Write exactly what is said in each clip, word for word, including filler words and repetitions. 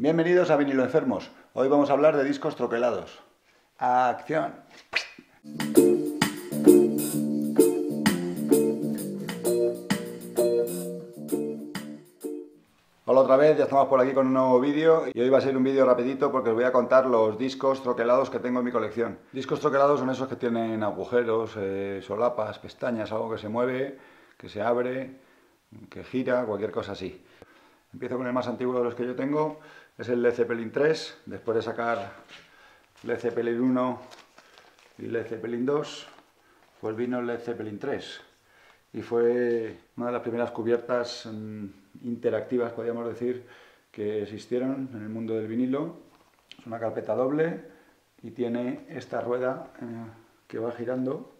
Bienvenidos a Vinilo Enfermos. Hoy vamos a hablar de discos troquelados. ¡Acción! Hola otra vez, ya estamos por aquí con un nuevo vídeo y hoy va a ser un vídeo rapidito porque os voy a contar los discos troquelados que tengo en mi colección. Discos troquelados son esos que tienen agujeros, eh, solapas, pestañas, algo que se mueve, que se abre, que gira, cualquier cosa así. Empiezo con el más antiguo de los que yo tengo, es el Led Zeppelin tres, después de sacar Led Zeppelin I y Led Zeppelin dos, pues vino Led Zeppelin tres y fue una de las primeras cubiertas mmm, interactivas, podríamos decir, que existieron en el mundo del vinilo. Es una carpeta doble y tiene esta rueda eh, que va girando,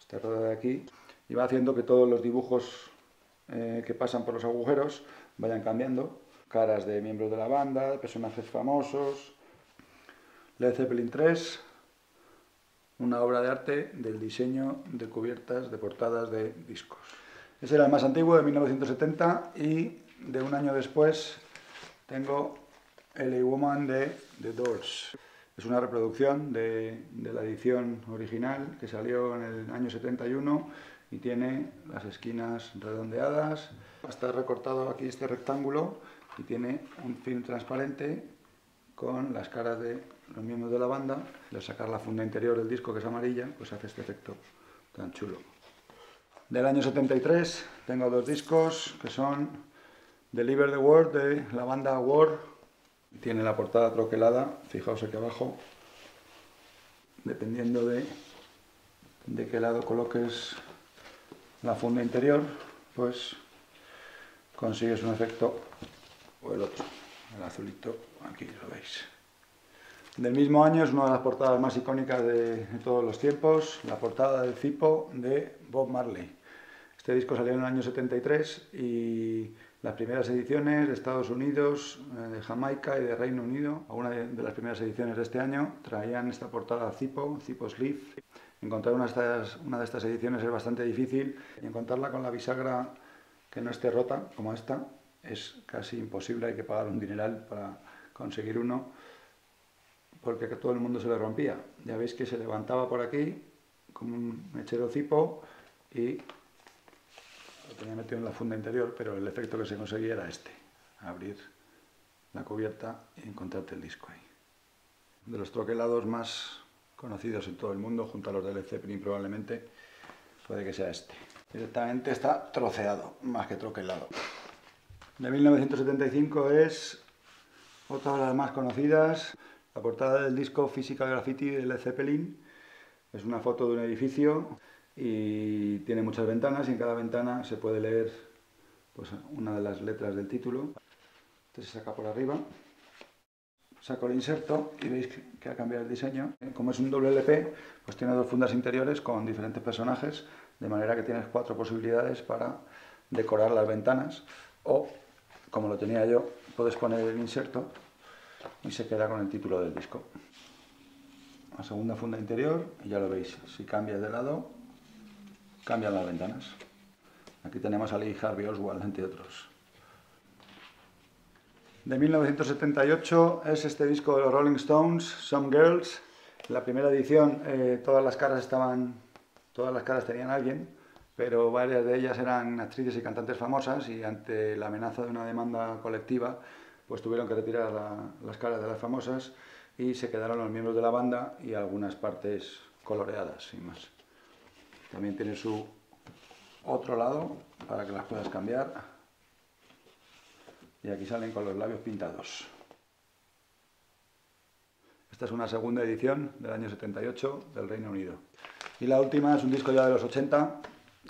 esta rueda de aquí, y va haciendo que todos los dibujos eh, que pasan por los agujeros vayan cambiando, caras de miembros de la banda, de personajes famosos. Led Zeppelin tres, una obra de arte del diseño de cubiertas de portadas de discos. Ese era el más antiguo, de mil novecientos setenta, y de un año después tengo L A Woman de The Doors. Es una reproducción de, de la edición original que salió en el año setenta y uno y tiene las esquinas redondeadas. Está recortado aquí este rectángulo y tiene un film transparente con las caras de los miembros de la banda. Y al sacar la funda interior del disco, que es amarilla, pues hace este efecto tan chulo. Del año setenta y tres tengo dos discos que son Deliver the Word de la banda War. Tiene la portada troquelada, fijaos aquí abajo, dependiendo de, de qué lado coloques la funda interior, pues consigues un efecto o el otro. El azulito, aquí lo veis. Del mismo año es una de las portadas más icónicas de, de todos los tiempos, la portada del Zippo de Bob Marley. Este disco salió en el año setenta y tres y las primeras ediciones de Estados Unidos, de Jamaica y de Reino Unido, algunas de las primeras ediciones de este año, traían esta portada Zippo, Zippo Sleeve. Encontrar una de estas, una de estas ediciones es bastante difícil, y encontrarla con la bisagra que no esté rota, como esta, es casi imposible, hay que pagar un dineral para conseguir uno, porque a todo el mundo se le rompía. Ya veis que se levantaba por aquí, como un mechero Zippo, y lo tenía metido en la funda interior, pero el efecto que se conseguía era este, abrir la cubierta y encontrarte el disco ahí. De los troquelados más conocidos en todo el mundo, junto a los de Led Zeppelin probablemente, puede que sea este. Directamente está troceado, más que troquelado. De mil novecientos setenta y cinco es otra de las más conocidas, la portada del disco Physical Graffiti de Led Zeppelin. Es una foto de un edificio y tiene muchas ventanas, y en cada ventana se puede leer pues, una de las letras del título. Este se saca por arriba, saco el inserto y veis que ha cambiado el diseño. Como es un doble L P, pues tiene dos fundas interiores con diferentes personajes, de manera que tienes cuatro posibilidades para decorar las ventanas, o, como lo tenía yo, puedes poner el inserto y se queda con el título del disco. La segunda funda interior, y ya lo veis, si cambias de lado, cambian las ventanas. Aquí tenemos a Lee Harvey Oswald, entre otros. De mil novecientos setenta y ocho es este disco de los Rolling Stones, Some Girls. En la primera edición eh, todas las caras estaban... Todas las caras tenían a alguien, pero varias de ellas eran actrices y cantantes famosas, y ante la amenaza de una demanda colectiva, pues tuvieron que retirar la, las caras de las famosas y se quedaron los miembros de la banda y algunas partes coloreadas, sin más. También tiene su otro lado para que las puedas cambiar. Y aquí salen con los labios pintados. Esta es una segunda edición del año setenta y ocho del Reino Unido. Y la última es un disco ya de los ochenta,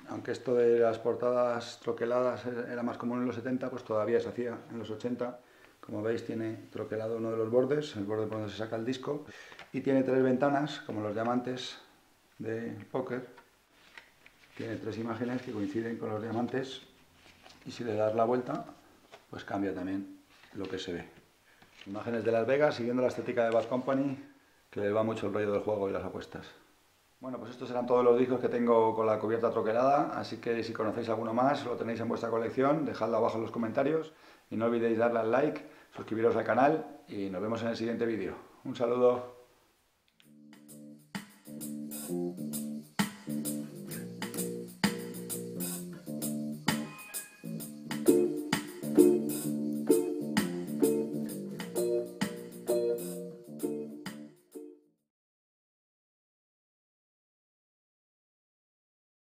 aunque esto de las portadas troqueladas era más común en los setenta, pues todavía se hacía en los ochenta. Como veis, tiene troquelado uno de los bordes, el borde por donde se saca el disco, y tiene tres ventanas, como los diamantes del póker. Tiene tres imágenes que coinciden con los diamantes, y si le das la vuelta, pues cambia también lo que se ve. Imágenes de Las Vegas, siguiendo la estética de Bad Company, que les va mucho el rollo del juego y las apuestas. Bueno, pues estos eran todos los discos que tengo con la cubierta troquelada, así que si conocéis alguno más, lo tenéis en vuestra colección, dejadlo abajo en los comentarios y no olvidéis darle al like, suscribiros al canal y nos vemos en el siguiente vídeo. Un saludo.